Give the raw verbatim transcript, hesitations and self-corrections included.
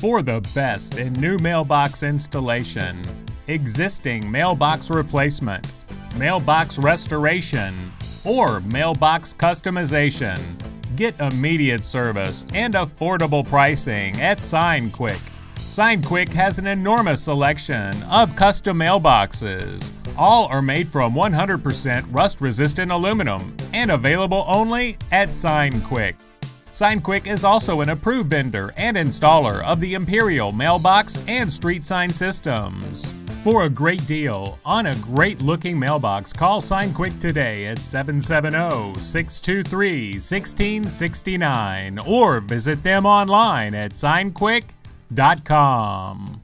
For the best in new mailbox installation, existing mailbox replacement, mailbox restoration, or mailbox customization, get immediate service and affordable pricing at Sign Kwik. Sign Kwik has an enormous selection of custom mailboxes. All are made from one hundred percent rust-resistant aluminum and available only at Sign Kwik. Sign Kwik is also an approved vendor and installer of the Imperial Mailbox and Street Sign Systems. For a great deal on a great-looking mailbox, call Sign Kwik today at seven seven zero, six two three, one six six nine or visit them online at sign kwik dot com.